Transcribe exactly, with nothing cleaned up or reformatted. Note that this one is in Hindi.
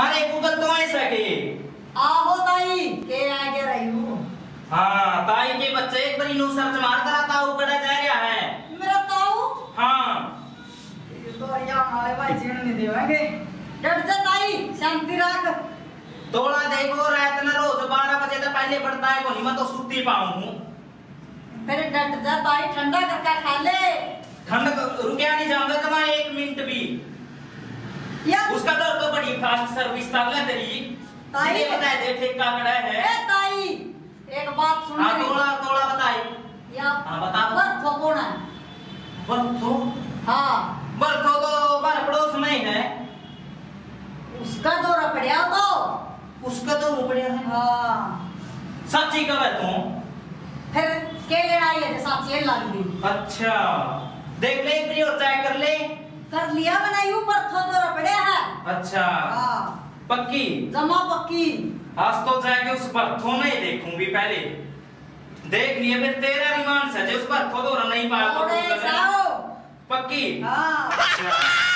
अरे गूगल तो ऐसा के आहो ताई के आ गया रही हूं। हां ताई के बच्चे एक बार इनो सर्च मारता रहता हूं कड़ा जा रहा है मेरा ताऊ। हां ये तो यार हमारे भाई जीने नहीं देवांगे। डट जा ताई शांति रख थोड़ा देखो रात ना रोज बारह बजे तक पहले पड़ता है कोनी मैं तो सुती पाऊं। मेरे डट जा ताई ठंडा करके खा ले ठंडा रुकिया नहीं जाऊंगा तो मैं एक मिनट भी यार उसका तो तो बड़ी फास्ट सर्विस ताला तेरी ताई बता दे ठेका कड़ा है। ए ताई एक बात सुन हां थोड़ा थोड़ा बताई यार। हां बता बर्थो कौन है बर्थो। हां बर्थो तो बार पड़ोस में है उसका तो रपड़िया तो उसका तो रपड़िया है। हां सच्ची कहे तू फिर के लेना है सच्ची लाग दी। अच्छा देख ले एक बार और ट्राई कर ले कर लिया बनाई ऊपर थो तो रपड़े है। अच्छा हां पक्की जमा पक्की आज तो जाके उस पर थो नहीं देखूंगी पहले देख लिए फिर तेरा रिमांड सजे उस पर थो तो नहीं पाऊंगा। अरे जाओ पक्की हां।